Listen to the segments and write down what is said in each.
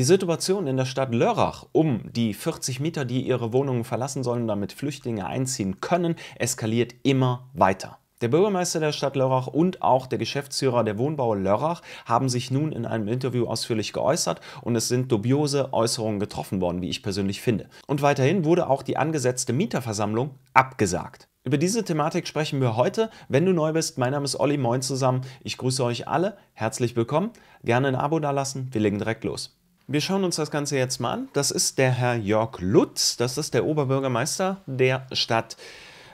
Die Situation in der Stadt Lörrach um die 40 Mieter, die ihre Wohnungen verlassen sollen, damit Flüchtlinge einziehen können, eskaliert immer weiter. Der Bürgermeister der Stadt Lörrach und auch der Geschäftsführer der Wohnbau Lörrach haben sich nun in einem Interview ausführlich geäußert und es sind dubiose Äußerungen getroffen worden, wie ich persönlich finde. Und weiterhin wurde auch die angesetzte Mieterversammlung abgesagt. Über diese Thematik sprechen wir heute. Wenn du neu bist, mein Name ist Olli, moin zusammen. Ich grüße euch alle, herzlich willkommen. Gerne ein Abo dalassen, wir legen direkt los. Wir schauen uns das Ganze jetzt mal an. Das ist der Herr Jörg Lutz, das ist der Oberbürgermeister der Stadt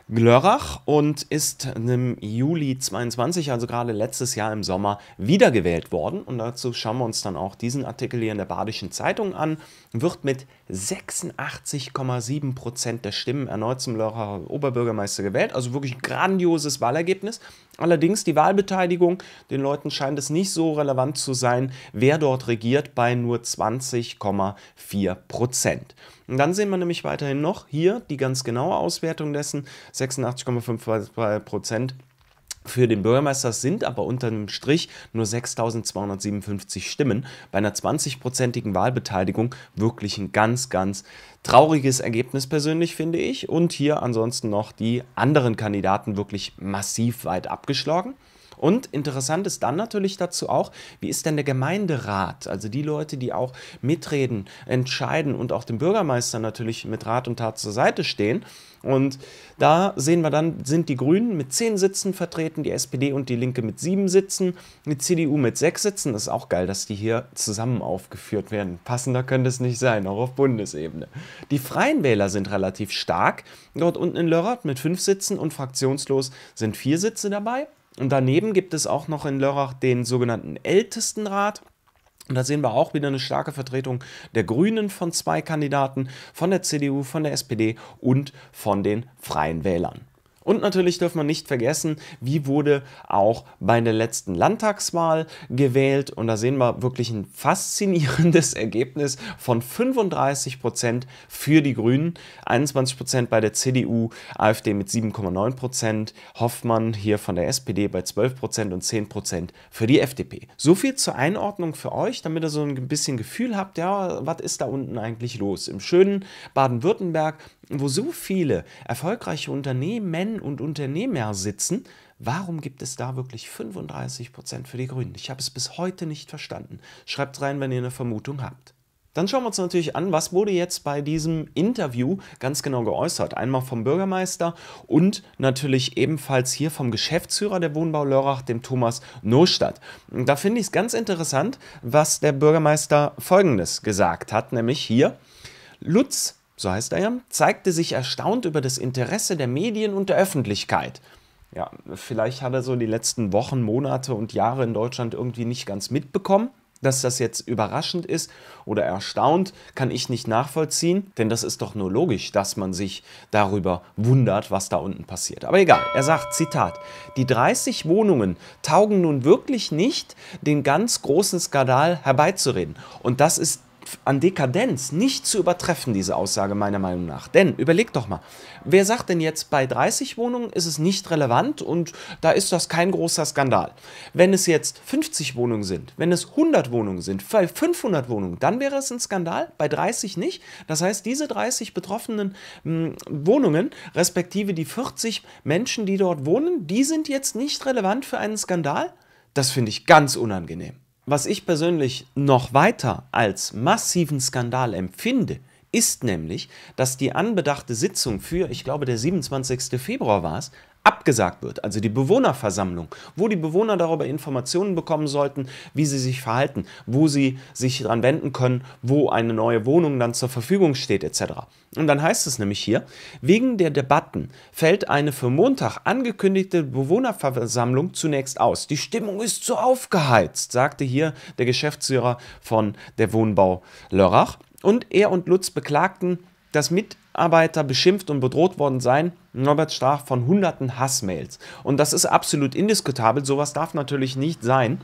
Lörrach und ist im Juli 22, also gerade letztes Jahr im Sommer, wiedergewählt worden. Und dazu schauen wir uns dann auch diesen Artikel hier in der Badischen Zeitung an. Wird mit 86,7% der Stimmen erneut zum Lörracher Oberbürgermeister gewählt. Also wirklich ein grandioses Wahlergebnis. Allerdings die Wahlbeteiligung, den Leuten scheint es nicht so relevant zu sein, wer dort regiert, bei nur 20,4%. Und dann sehen wir nämlich weiterhin noch hier die ganz genaue Auswertung dessen, 86,5% für den Bürgermeister, sind aber unter dem Strich nur 6.257 Stimmen. Bei einer 20%igen Wahlbeteiligung wirklich ein ganz, ganz trauriges Ergebnis persönlich, finde ich. Und hier ansonsten noch die anderen Kandidaten wirklich massiv weit abgeschlagen. Und interessant ist dann natürlich dazu auch, wie ist denn der Gemeinderat, also die Leute, die auch mitreden, entscheiden und auch dem Bürgermeister natürlich mit Rat und Tat zur Seite stehen. Und da sehen wir dann, sind die Grünen mit 10 Sitzen vertreten, die SPD und die Linke mit 7 Sitzen, die CDU mit 6 Sitzen. Das ist auch geil, dass die hier zusammen aufgeführt werden. Passender könnte es nicht sein, auch auf Bundesebene. Die Freien Wähler sind relativ stark, dort unten in Lörrach mit 5 Sitzen und fraktionslos sind 4 Sitze dabei. Und daneben gibt es auch noch in Lörrach den sogenannten Ältestenrat. Und da sehen wir auch wieder eine starke Vertretung der Grünen von 2 Kandidaten, von der CDU, von der SPD und von den Freien Wählern. Und natürlich dürfen wir nicht vergessen, wie wurde auch bei der letzten Landtagswahl gewählt. Und da sehen wir wirklich ein faszinierendes Ergebnis von 35% für die Grünen, 21% bei der CDU, AfD mit 7,9%, Hoffmann hier von der SPD bei 12% und 10% für die FDP. So viel zur Einordnung für euch, damit ihr so ein bisschen Gefühl habt, ja, was ist da unten eigentlich los? Im schönen Baden-Württemberg, wo so viele erfolgreiche Unternehmen und Unternehmer sitzen, warum gibt es da wirklich 35% für die Grünen? Ich habe es bis heute nicht verstanden. Schreibt rein, wenn ihr eine Vermutung habt. Dann schauen wir uns natürlich an, was wurde jetzt bei diesem Interview ganz genau geäußert. Einmal vom Bürgermeister und natürlich ebenfalls hier vom Geschäftsführer der Wohnbau Lörrach, dem Thomas Nostadt. Da finde ich es ganz interessant, was der Bürgermeister Folgendes gesagt hat, nämlich hier, Lutz, so heißt er ja, zeigte sich erstaunt über das Interesse der Medien und der Öffentlichkeit. Ja, vielleicht hat er so die letzten Wochen, Monate und Jahre in Deutschland irgendwie nicht ganz mitbekommen, dass das jetzt überraschend ist oder erstaunt, kann ich nicht nachvollziehen, denn das ist doch nur logisch, dass man sich darüber wundert, was da unten passiert. Aber egal, er sagt, Zitat, die 30 Wohnungen taugen nun wirklich nicht, den ganz großen Skandal herbeizureden. Und das ist an Dekadenz nicht zu übertreffen, diese Aussage meiner Meinung nach. Denn, überlegt doch mal, wer sagt denn jetzt, bei 30 Wohnungen ist es nicht relevant und da ist das kein großer Skandal. Wenn es jetzt 50 Wohnungen sind, wenn es 100 Wohnungen sind, bei 500 Wohnungen, dann wäre es ein Skandal, bei 30 nicht. Das heißt, diese 30 betroffenen Wohnungen, respektive die 40 Menschen, die dort wohnen, die sind jetzt nicht relevant für einen Skandal? Das finde ich ganz unangenehm. Was ich persönlich noch weiter als massiven Skandal empfinde, ist nämlich, dass die anbedachte Sitzung für, ich glaube, der 27. Februar war es, abgesagt wird, also die Bewohnerversammlung, wo die Bewohner darüber Informationen bekommen sollten, wie sie sich verhalten, wo sie sich dran wenden können, wo eine neue Wohnung dann zur Verfügung steht etc. Und dann heißt es nämlich hier, wegen der Debatten fällt eine für Montag angekündigte Bewohnerversammlung zunächst aus. Die Stimmung ist so aufgeheizt, sagte hier der Geschäftsführer von der Wohnbau Lörrach. Und er und Lutz beklagten, dass Mitarbeiter beschimpft und bedroht worden seien. Norbert Strach von hunderten Hassmails. Und das ist absolut indiskutabel. Sowas darf natürlich nicht sein,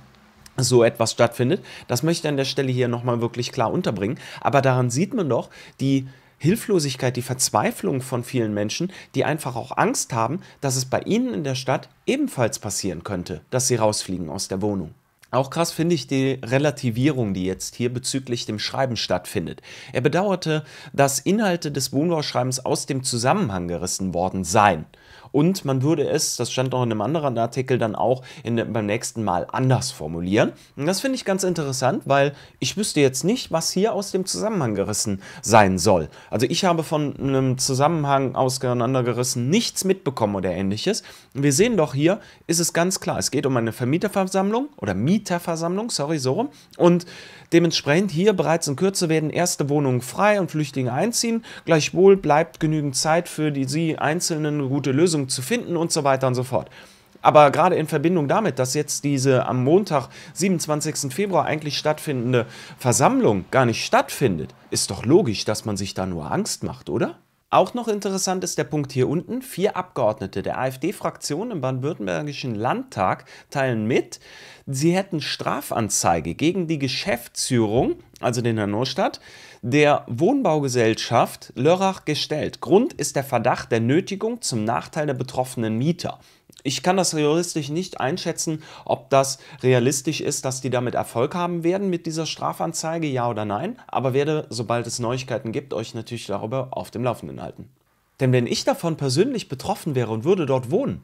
so etwas stattfindet. Das möchte ich an der Stelle hier nochmal wirklich klar unterbringen. Aber daran sieht man doch die Hilflosigkeit, die Verzweiflung von vielen Menschen, die einfach auch Angst haben, dass es bei ihnen in der Stadt ebenfalls passieren könnte, dass sie rausfliegen aus der Wohnung. Auch krass finde ich die Relativierung, die jetzt hier bezüglich dem Schreiben stattfindet. Er bedauerte, dass Inhalte des Wohnbauschreibens aus dem Zusammenhang gerissen worden seien. Und man würde es, das stand noch in einem anderen Artikel, dann auch beim nächsten Mal anders formulieren. Und das finde ich ganz interessant, weil ich wüsste jetzt nicht, was hier aus dem Zusammenhang gerissen sein soll. Also ich habe von einem Zusammenhang auseinandergerissen nichts mitbekommen oder ähnliches. Und wir sehen doch hier, ist es ganz klar, es geht um eine Vermieterversammlung oder Mieterversammlung, sorry, so rum. Und dementsprechend hier bereits in Kürze werden erste Wohnungen frei und Flüchtlinge einziehen. Gleichwohl bleibt genügend Zeit für die einzelnen gute Lösungen zu finden und so weiter und so fort. Aber gerade in Verbindung damit, dass jetzt diese am Montag, 27. Februar eigentlich stattfindende Versammlung gar nicht stattfindet, ist doch logisch, dass man sich da nur Angst macht, oder? Auch noch interessant ist der Punkt hier unten. 4 Abgeordnete der AfD-Fraktion im baden-württembergischen Landtag teilen mit, sie hätten Strafanzeige gegen die Geschäftsführung, also den Herrn Nostadt, der Wohnbaugesellschaft Lörrach gestellt. Grund ist der Verdacht der Nötigung zum Nachteil der betroffenen Mieter. Ich kann das juristisch nicht einschätzen, ob das realistisch ist, dass die damit Erfolg haben werden mit dieser Strafanzeige, ja oder nein, aber werde, sobald es Neuigkeiten gibt, euch natürlich darüber auf dem Laufenden halten. Denn wenn ich davon persönlich betroffen wäre und würde dort wohnen,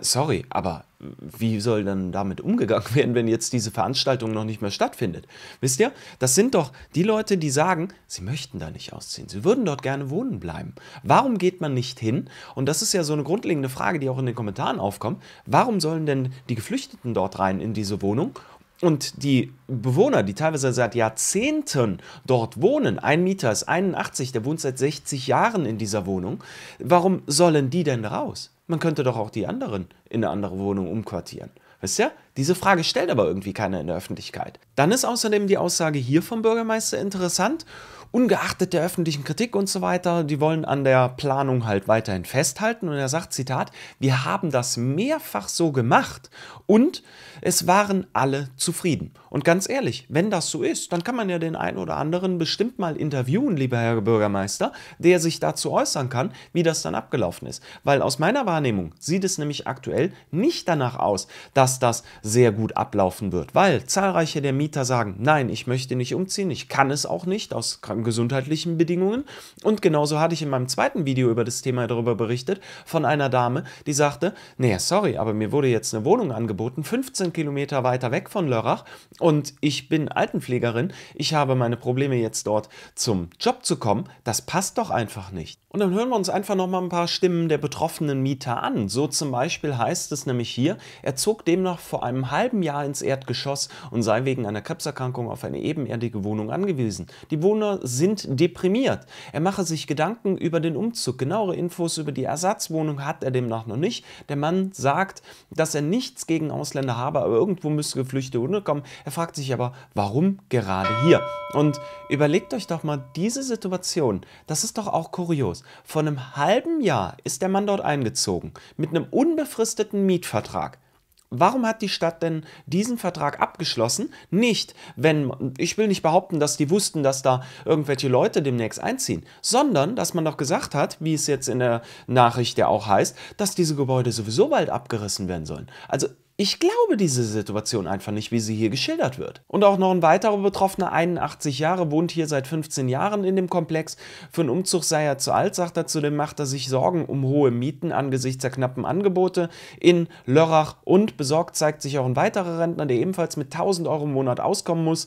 sorry, aber wie soll dann damit umgegangen werden, wenn jetzt diese Veranstaltung noch nicht mehr stattfindet? Wisst ihr, das sind doch die Leute, die sagen, sie möchten da nicht ausziehen, sie würden dort gerne wohnen bleiben. Warum geht man nicht hin? Und das ist ja so eine grundlegende Frage, die auch in den Kommentaren aufkommt. Warum sollen denn die Geflüchteten dort rein in diese Wohnung? Und die Bewohner, die teilweise seit Jahrzehnten dort wohnen, ein Mieter ist 81, der wohnt seit 60 Jahren in dieser Wohnung, warum sollen die denn raus? Man könnte doch auch die anderen in eine andere Wohnung umquartieren. Wisst ihr? Diese Frage stellt aber irgendwie keiner in der Öffentlichkeit. Dann ist außerdem die Aussage hier vom Bürgermeister interessant. Ungeachtet der öffentlichen Kritik und so weiter, die wollen an der Planung halt weiterhin festhalten. Und er sagt, Zitat, wir haben das mehrfach so gemacht und es waren alle zufrieden. Und ganz ehrlich, wenn das so ist, dann kann man ja den einen oder anderen bestimmt mal interviewen, lieber Herr Bürgermeister, der sich dazu äußern kann, wie das dann abgelaufen ist. Weil aus meiner Wahrnehmung sieht es nämlich aktuell nicht danach aus, dass das sehr gut ablaufen wird, weil zahlreiche der Mieter sagen, nein, ich möchte nicht umziehen, ich kann es auch nicht aus gesundheitlichen Bedingungen. Und genauso hatte ich in meinem zweiten Video über das Thema darüber berichtet, von einer Dame, die sagte, nee, sorry, aber mir wurde jetzt eine Wohnung angeboten, 15 Kilometer weiter weg von Lörrach und ich bin Altenpflegerin, ich habe meine Probleme jetzt dort zum Job zu kommen, das passt doch einfach nicht. Und dann hören wir uns einfach nochmal ein paar Stimmen der betroffenen Mieter an. So zum Beispiel heißt es nämlich hier, er zog demnach vor einem halben Jahr ins Erdgeschoss und sei wegen einer Krebserkrankung auf eine ebenerdige Wohnung angewiesen. Die Bewohner sind deprimiert. Er mache sich Gedanken über den Umzug. Genauere Infos über die Ersatzwohnung hat er demnach noch nicht. Der Mann sagt, dass er nichts gegen Ausländer habe, aber irgendwo müsste Geflüchtete kommen. Er fragt sich aber, warum gerade hier? Und überlegt euch doch mal diese Situation. Das ist doch auch kurios. Vor einem halben Jahr ist der Mann dort eingezogen, mit einem unbefristeten Mietvertrag. Warum hat die Stadt denn diesen Vertrag abgeschlossen? Nicht, wenn, ich will nicht behaupten, dass die wussten, dass da irgendwelche Leute demnächst einziehen, sondern, dass man doch gesagt hat, wie es jetzt in der Nachricht ja auch heißt, dass diese Gebäude sowieso bald abgerissen werden sollen. Also, ich glaube diese Situation einfach nicht, wie sie hier geschildert wird. Und auch noch ein weiterer Betroffener, 81 Jahre, wohnt hier seit 15 Jahren in dem Komplex. Für einen Umzug sei er zu alt, sagt er, zudem macht er sich Sorgen um hohe Mieten angesichts der knappen Angebote in Lörrach. Und besorgt zeigt sich auch ein weiterer Rentner, der ebenfalls mit 1.000 € im Monat auskommen muss.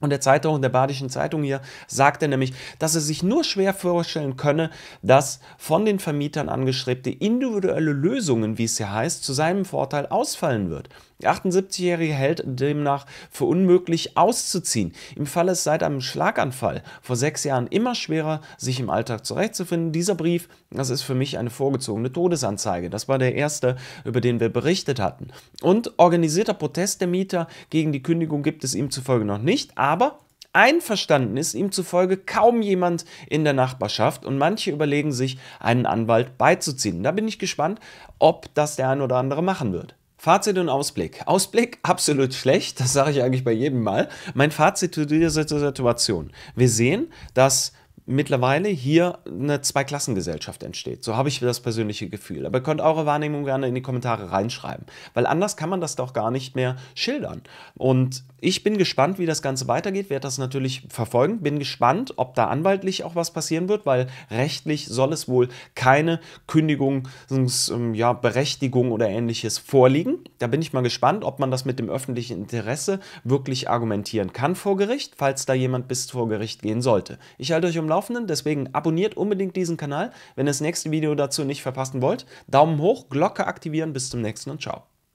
Und der Zeitung, der Badischen Zeitung hier, sagt er nämlich, dass er sich nur schwer vorstellen könne, dass von den Vermietern angestrebte individuelle Lösungen, wie es hier heißt, zu seinem Vorteil ausfallen wird. Der 78-Jährige hält demnach für unmöglich auszuziehen. Ihm falle es seit einem Schlaganfall vor 6 Jahren immer schwerer, sich im Alltag zurechtzufinden. Dieser Brief, das ist für mich eine vorgezogene Todesanzeige. Das war der erste, über den wir berichtet hatten. Und organisierter Protest der Mieter gegen die Kündigung gibt es ihm zufolge noch nicht, aber einverstanden ist ihm zufolge kaum jemand in der Nachbarschaft und manche überlegen sich, einen Anwalt beizuziehen. Da bin ich gespannt, ob das der ein oder andere machen wird. Fazit und Ausblick. Ausblick absolut schlecht, das sage ich eigentlich bei jedem Mal. Mein Fazit zu dieser Situation. Wir sehen, dass mittlerweile hier eine Zweiklassengesellschaft entsteht. So habe ich das persönliche Gefühl. Aber ihr könnt eure Wahrnehmung gerne in die Kommentare reinschreiben, weil anders kann man das doch gar nicht mehr schildern. Und ich bin gespannt, wie das Ganze weitergeht, werde das natürlich verfolgen, bin gespannt, ob da anwaltlich auch was passieren wird, weil rechtlich soll es wohl keine Kündigungsberechtigung oder ähnliches vorliegen. Da bin ich mal gespannt, ob man das mit dem öffentlichen Interesse wirklich argumentieren kann vor Gericht, falls da jemand bis vor Gericht gehen sollte. Ich halte euch am Laufenden, deswegen abonniert unbedingt diesen Kanal, wenn ihr das nächste Video dazu nicht verpassen wollt. Daumen hoch, Glocke aktivieren, bis zum nächsten und ciao.